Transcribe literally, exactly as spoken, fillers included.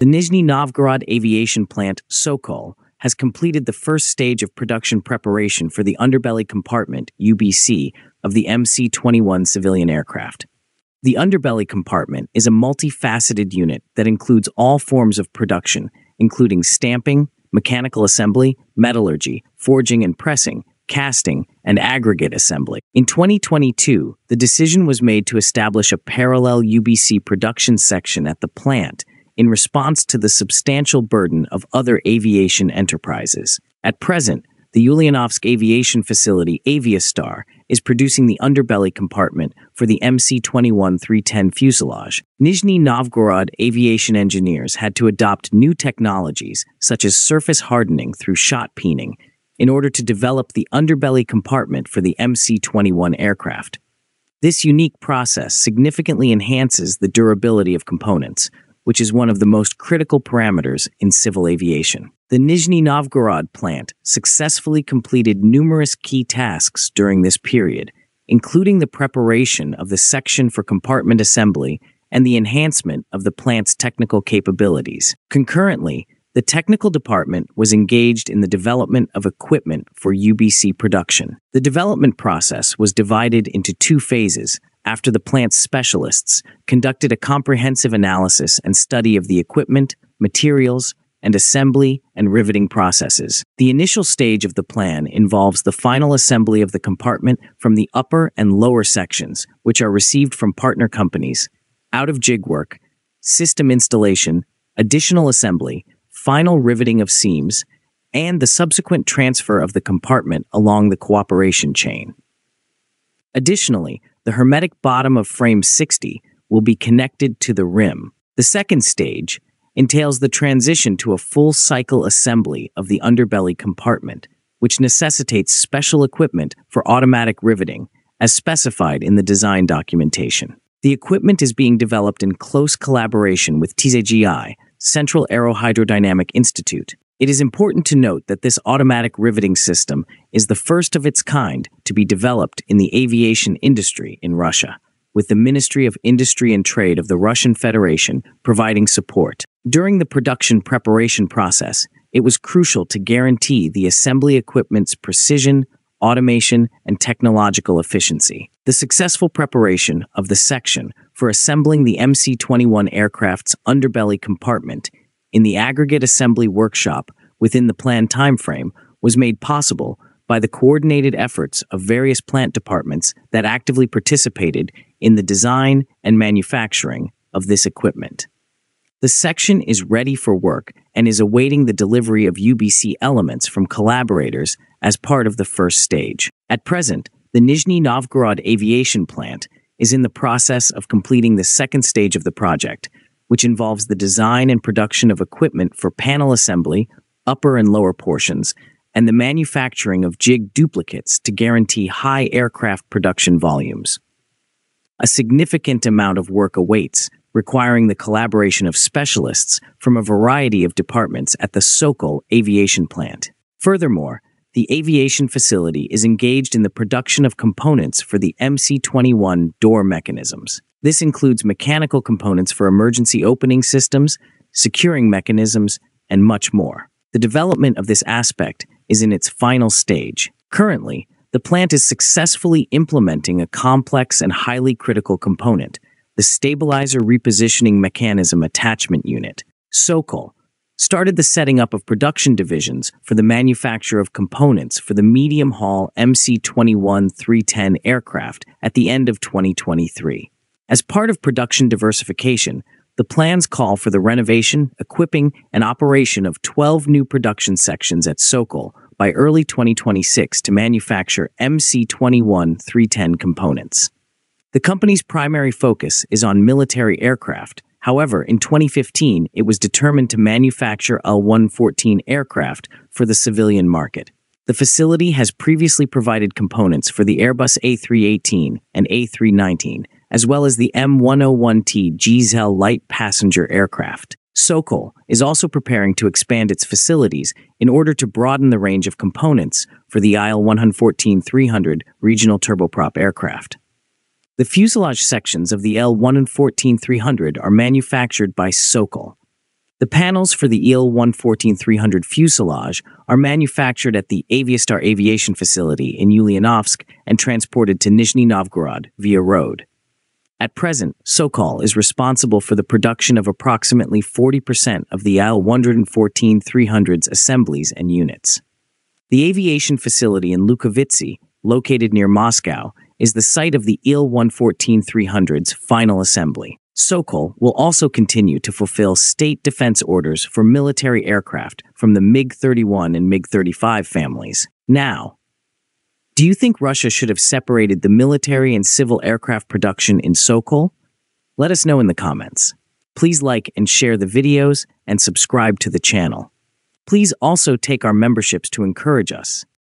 The Nizhny Novgorod Aviation Plant, Sokol, has completed the first stage of production preparation for the underbelly compartment, U B C, of the M C twenty-one civilian aircraft. The underbelly compartment is a multifaceted unit that includes all forms of production, including stamping, mechanical assembly, metallurgy, forging and pressing, casting, and aggregate assembly. In twenty twenty-two, the decision was made to establish a parallel U B C production section at the plant in response to the substantial burden of other aviation enterprises. At present, the Ulyanovsk aviation facility, Aviastar, is producing the underbelly compartment for the M C twenty-one three ten fuselage. Nizhny Novgorod aviation engineers had to adopt new technologies, such as surface hardening through shot peening, in order to develop the underbelly compartment for the M C twenty-one aircraft. This unique process significantly enhances the durability of components, which is one of the most critical parameters in civil aviation. The Nizhny Novgorod plant successfully completed numerous key tasks during this period, including the preparation of the section for compartment assembly and the enhancement of the plant's technical capabilities. Concurrently, the technical department was engaged in the development of equipment for U B C production. The development process was divided into two phases after the plant's specialists conducted a comprehensive analysis and study of the equipment, materials, and assembly and riveting processes. The initial stage of the plan involves the final assembly of the compartment from the upper and lower sections, which are received from partner companies, out-of-jig work, system installation, additional assembly, final riveting of seams, and the subsequent transfer of the compartment along the cooperation chain. Additionally, the hermetic bottom of frame sixty will be connected to the rim. The second stage entails the transition to a full-cycle assembly of the underbelly compartment, which necessitates special equipment for automatic riveting, as specified in the design documentation. The equipment is being developed in close collaboration with T S A G I, Central Aerohydrodynamic Institute. It is important to note that this automatic riveting system is the first of its kind to be developed in the aviation industry in Russia, with the Ministry of Industry and Trade of the Russian Federation providing support. During the production preparation process, it was crucial to guarantee the assembly equipment's precision, automation, and technological efficiency. The successful preparation of the section for assembling the M C twenty-one aircraft's underbelly compartment in the aggregate assembly workshop within the planned timeframe was made possible by the coordinated efforts of various plant departments that actively participated in the design and manufacturing of this equipment. The section is ready for work and is awaiting the delivery of U B C elements from collaborators as part of the first stage. At present, the Nizhny Novgorod Aviation Plant is in the process of completing the second stage of the project, which involves the design and production of equipment for panel assembly, upper and lower portions, and the manufacturing of jig duplicates to guarantee high aircraft production volumes. A significant amount of work awaits, requiring the collaboration of specialists from a variety of departments at the Sokol Aviation Plant. Furthermore, the aviation facility is engaged in the production of components for the M C twenty-one door mechanisms. This includes mechanical components for emergency opening systems, securing mechanisms, and much more. The development of this aspect is in its final stage. Currently, the plant is successfully implementing a complex and highly critical component, the Stabilizer Repositioning Mechanism Attachment Unit, Sokol, started the setting up of production divisions for the manufacture of components for the medium-haul M C twenty-one three ten aircraft at the end of twenty twenty-three. As part of production diversification, the plans call for the renovation, equipping, and operation of twelve new production sections at Sokol by early twenty twenty-six to manufacture M C twenty-one three ten components. The company's primary focus is on military aircraft. However, in twenty fifteen, it was determined to manufacture I L one fourteen aircraft for the civilian market. The facility has previously provided components for the Airbus A three eighteen and A three nineteen, as well as the M one oh one T Gzhel light passenger aircraft. Sokol is also preparing to expand its facilities in order to broaden the range of components for the I L one fourteen three hundred regional turboprop aircraft. The fuselage sections of the I L one fourteen three hundred are manufactured by Sokol. The panels for the I L one fourteen three hundred fuselage are manufactured at the Aviastar Aviation Facility in Ulyanovsk and transported to Nizhny Novgorod via road. At present, Sokol is responsible for the production of approximately forty percent of the I L one fourteen three hundred's assemblies and units. The aviation facility in Lukavitsi, located near Moscow, is the site of the I L one fourteen three hundred's final assembly. Sokol will also continue to fulfill state defense orders for military aircraft from the MiG thirty-one and MiG thirty-five families. Now, do you think Russia should have separated the military and civil aircraft production in Sokol? Let us know in the comments. Please like and share the videos and subscribe to the channel. Please also take our memberships to encourage us.